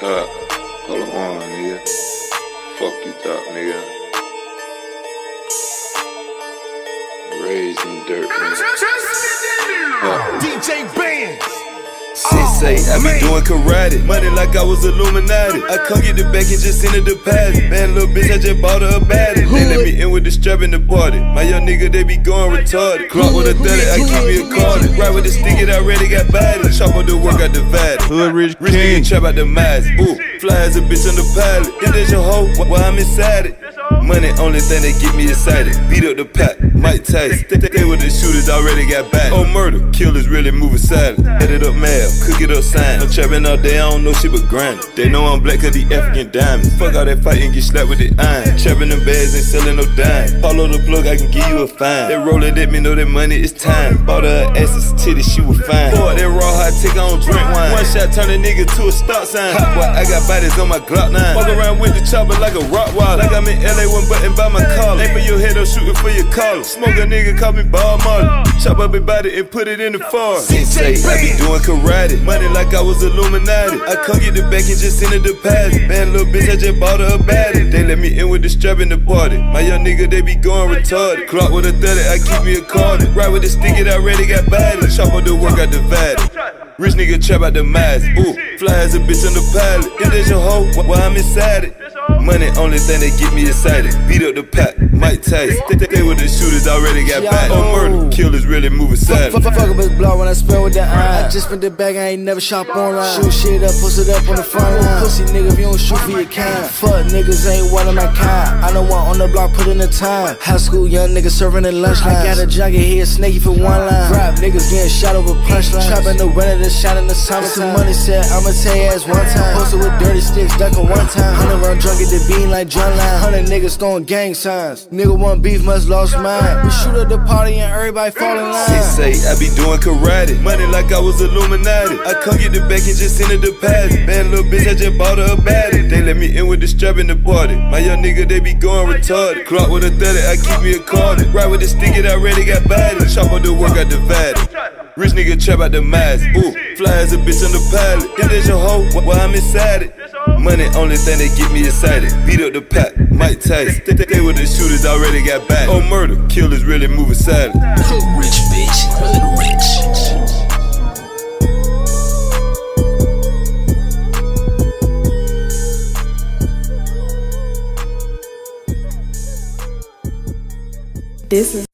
Hold on, nigga. Fuck you thought, nigga. Raised in dirt, nigga. DJ Bands. Sensei, I be doing karate, money like I was Illuminati. I come get the bank and just send her the deposit. Bad little bitch, I just bought her a body. They let me in with the strap in the party. My young nigga, they be going retarded. Clock with a 30, I keep me a card. Ride with the stick, it already got body. Chop on the work, I divide. Hood rich nigga trap out the mice. Ooh, fly as a bitch on the pilot. If that's your hoe, why I'm inside it? Money, only thing that get me excited. Beat up the pack, Mike Tyson. Stay with the shooters, already got back. Oh, murder, killers really moving silent. Headed up mad. Cook it up, sign. I'm trapping all day, I don't know shit but grind. They know I'm black cause the African diamonds. Fuck all that fight and get slapped with the iron. Trapping them bags ain't selling no dime. Follow the plug, I can give you a fine. They rolling at me, know that money is time. Bought her asses, titties, she was fine. Boy, that raw hot tick, I don't drink wine. One shot turn a nigga to a stop sign. Hot boy, I got bodies on my Glock 9. Walk around with the chopper like a rock wild. Like I'm in LA, one button by my collar. Aim for your head, I'm shooting for your collar. Smoke a nigga, call me Bob Marley. Chop up your body and put it in the farm. Sensei, I be doing karate. Money like I was Illuminati. I come get the bank and just send her the deposit. Bad little bitch, I just bought her a body. They let me in with the strap in the party. My young nigga, they be going retarded. Clock with a 30, I keep me a card. Ride with the stick, it already got body. Chop on the work, I divided. Rich nigga trap out the mice. Ooh, fly as a bitch on the pilot. If that's your hoe, why I'm inside it? Money, only thing that get me excited. Beat up the pack, Mike Tyson. Stay with the shooters, already got back. Oh, murder, killers really moving silent. Fuck a bitch blow when I spell with the eye. I just spent the bag, I ain't never shop online. Shoot shit up, post it up on the front line. Pussy nigga, if you don't shoot for your kind. Fuck niggas, ain't one of my kind. I don't want on the block, put in the time. High school young nigga serving at lunch. I got a junkie here, snaky for one line. Rap niggas getting shot over punchlines. Trapping the weather, the shot in the summer. Some money said, I'ma take ass one time. Posted with dirty sticks, ducking one time. 100 round drunk at the bean like John Line. 100 niggas throwing gang signs. Nigga want beef, must lost mine. We shoot up the party and everybody fall in line. Sensei, I be doing karate. Money like I was Illuminati. I come get the bank and just send her the deposit. Bad little bitch, I just bought her a body. They let me in with the strap in the party. My young nigga, they be going retarded. Clock with a 30, I keep me a card. Ride with the stick, it already got body. Chop on the work, I divided. Rich nigga trap out the mask. Ooh, fly as a bitch on the pilot. If that's your hoe, why I'm inside it? Money, only thing that get me excited. Beat up the pack, Mike Tyson. Stay with the shooters, already got back. Oh, murder, killers really moving silent. Rich bitch, really rich. This is